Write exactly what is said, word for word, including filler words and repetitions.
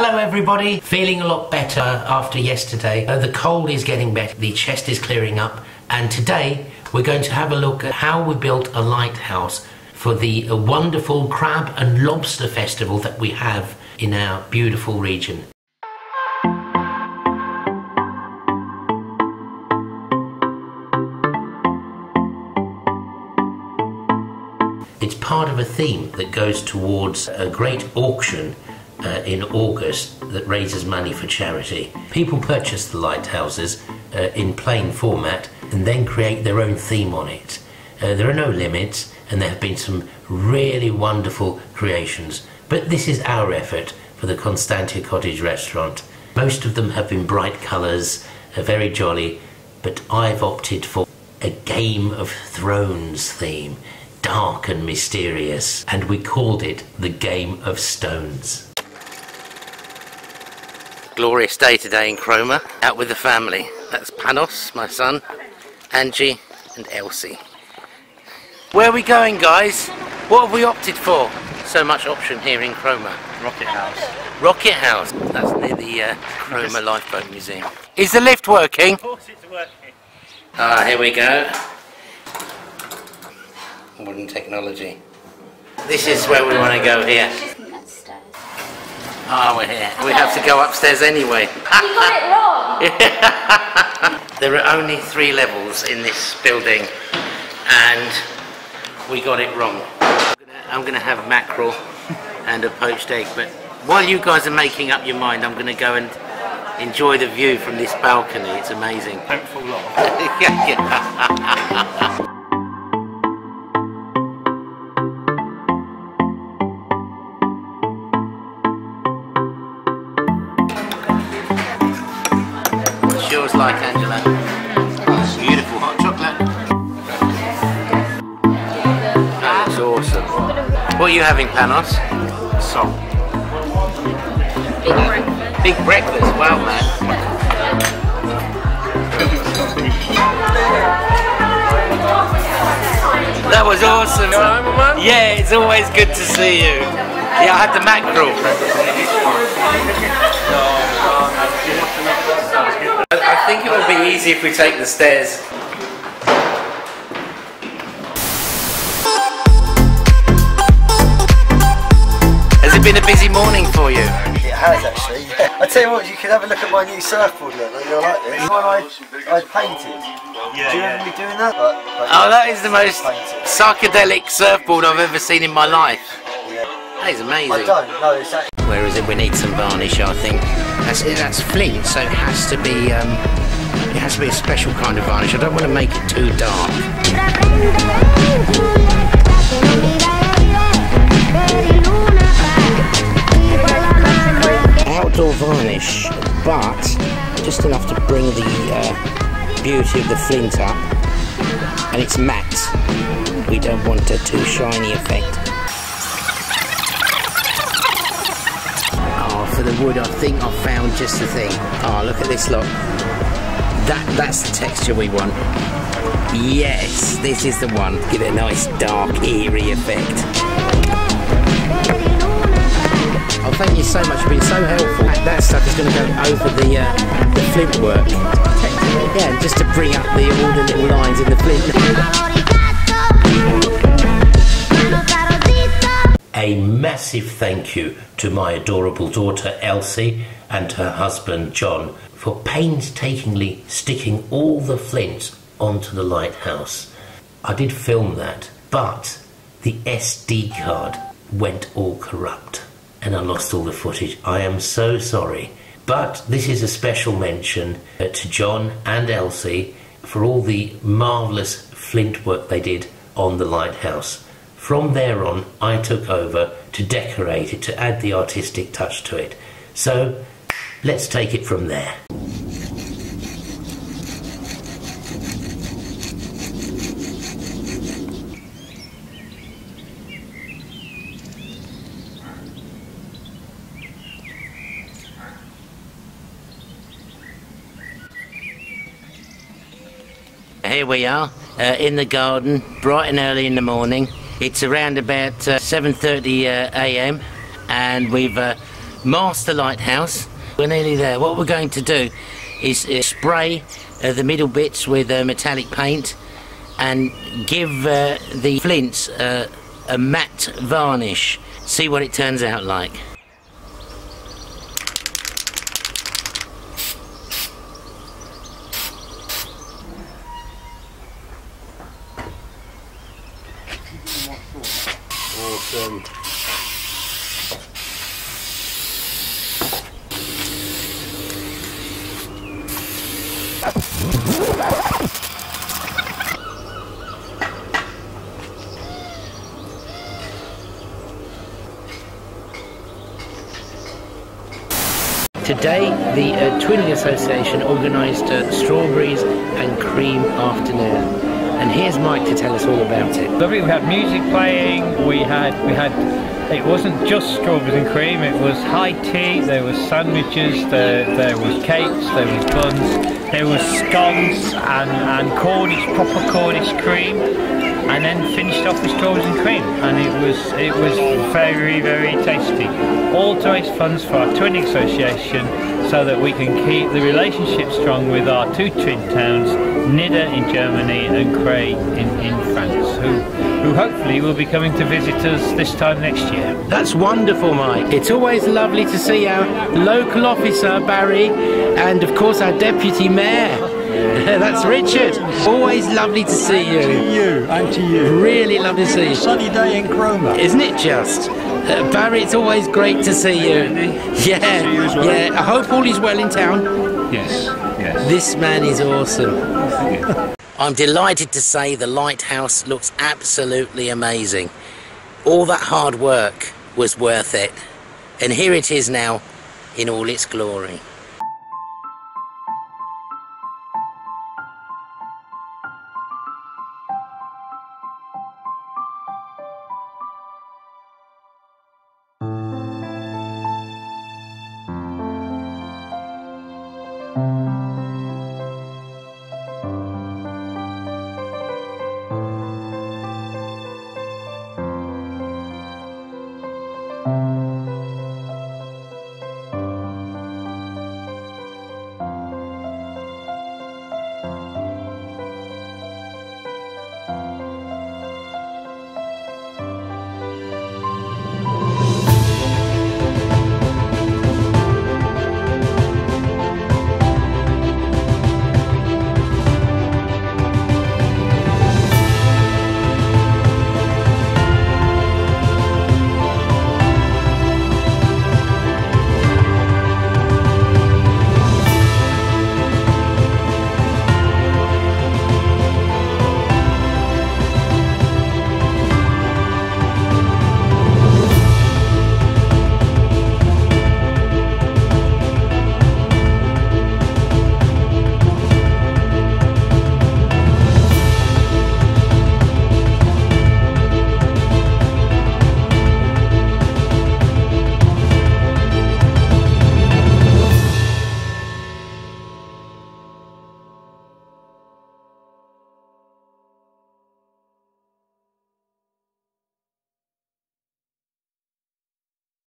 Hello everybody, feeling a lot better after yesterday. Uh, the cold is getting better, the chest is clearing up, and today we're going to have a look at how we built a lighthouse for the uh, wonderful crab and lobster festival that we have in our beautiful region. It's part of a theme that goes towards a great auction Uh, in August that raises money for charity. People purchase the lighthouses uh, in plain format and then create their own theme on it. Uh, there are no limits and there have been some really wonderful creations, but this is our effort for the Constantia Cottage restaurant. Most of them have been bright colours, uh, very jolly, but I've opted for a Game of Thrones theme, dark and mysterious, and we called it the Game of Stones. Glorious day today in Cromer, out with the family. That's Panos, my son, Angie and Elsie. Where are we going, guys? What have we opted for? So much option here in Cromer. Rocket House. Rocket House. That's near the uh, Cromer Lifeboat Museum. Is the lift working? Of course it's working. Ah, here we go. Modern technology. This is where we want to go here. Ah, oh, we're here. We have to go upstairs anyway. You got it wrong! There are only three levels in this building and we got it wrong. I'm going to have mackerel and a poached egg, but while you guys are making up your mind, I'm going to go and enjoy the view from this balcony. It's amazing. Don't fall off. Like Angela. Oh, beautiful hot chocolate. That looks awesome. What are you having, Panos? Salt. Big breakfast. Big breakfast, wow man. That was awesome. Yeah, it's always good to see you. Yeah, I had the mackerel. I think it would be easy if we take the stairs. Has it been a busy morning for you? It has actually, yeah. I tell you what, you can have a look at my new surfboard, look, like, you'll like this. The one I, I painted. Yeah, do you remember yeah. me doing that? Like, like, oh, that is the most psychedelic surfboard I've ever seen in my life. Yeah. That is amazing. I don't know, it's actually... Where is it? We need some varnish, I think. That's, that's flint, so it has to be um, it has to be a special kind of varnish. I don't want to make it too dark. Outdoor varnish, but just enough to bring the uh, beauty of the flint up, and it's matte. We don't want a too shiny effect. For the wood, I think I've found just the thing. Oh, look at this lot. That, that's the texture we want. Yes, this is the one. Give it a nice dark, eerie effect. Oh, thank you so much. You've been so helpful. That, that stuff is going to go over the, uh, the flint work. Yeah, just to bring up the, all the little lines in the flint. A massive thank you to my adorable daughter Elsie and her husband John for painstakingly sticking all the flints onto the lighthouse. I did film that, but the S D card went all corrupt and I lost all the footage. I am so sorry, but this is a special mention to John and Elsie for all the marvellous flint work they did on the lighthouse. From there on, I took over to decorate it, to add the artistic touch to it. So, let's take it from there. Here we are, uh, in the garden, bright and early in the morning. It's around about uh, seven thirty uh, a m and we've uh, master lighthouse. We're nearly there. What we're going to do is uh, spray uh, the middle bits with uh, metallic paint and give uh, the flints uh, a matte varnish. See what it turns out like. Awesome. Today, the uh, Twinning Association organised uh, strawberries and cream afternoon. And here's Mike to tell us all about it. Lovely, we had music playing, we had, we had, it wasn't just strawberries and cream, it was high tea, there was sandwiches, there, there was cakes, there was buns, there was scones and, and Cornish, proper Cornish cream, and then finished off with strawberries and cream, and it was, it was very, very tasty. All to raise funds for our Twinning Association, so that we can keep the relationship strong with our two twin towns, Nidda in Germany and Cray in, in France, who, who hopefully will be coming to visit us this time next year. That's wonderful, Mike. It's always lovely to see our local officer, Barry, and of course our deputy mayor. That's Richard. Always lovely to see you. And to you, and to you. Really lovely to see you. Sunny day in Cromer. Isn't it just? Uh, Barry, it's always great to see you. Yeah, yeah. I hope all is well in town. Yes, yes. This man is awesome. Yeah. I'm delighted to say the lighthouse looks absolutely amazing. All that hard work was worth it. And here it is now in all its glory.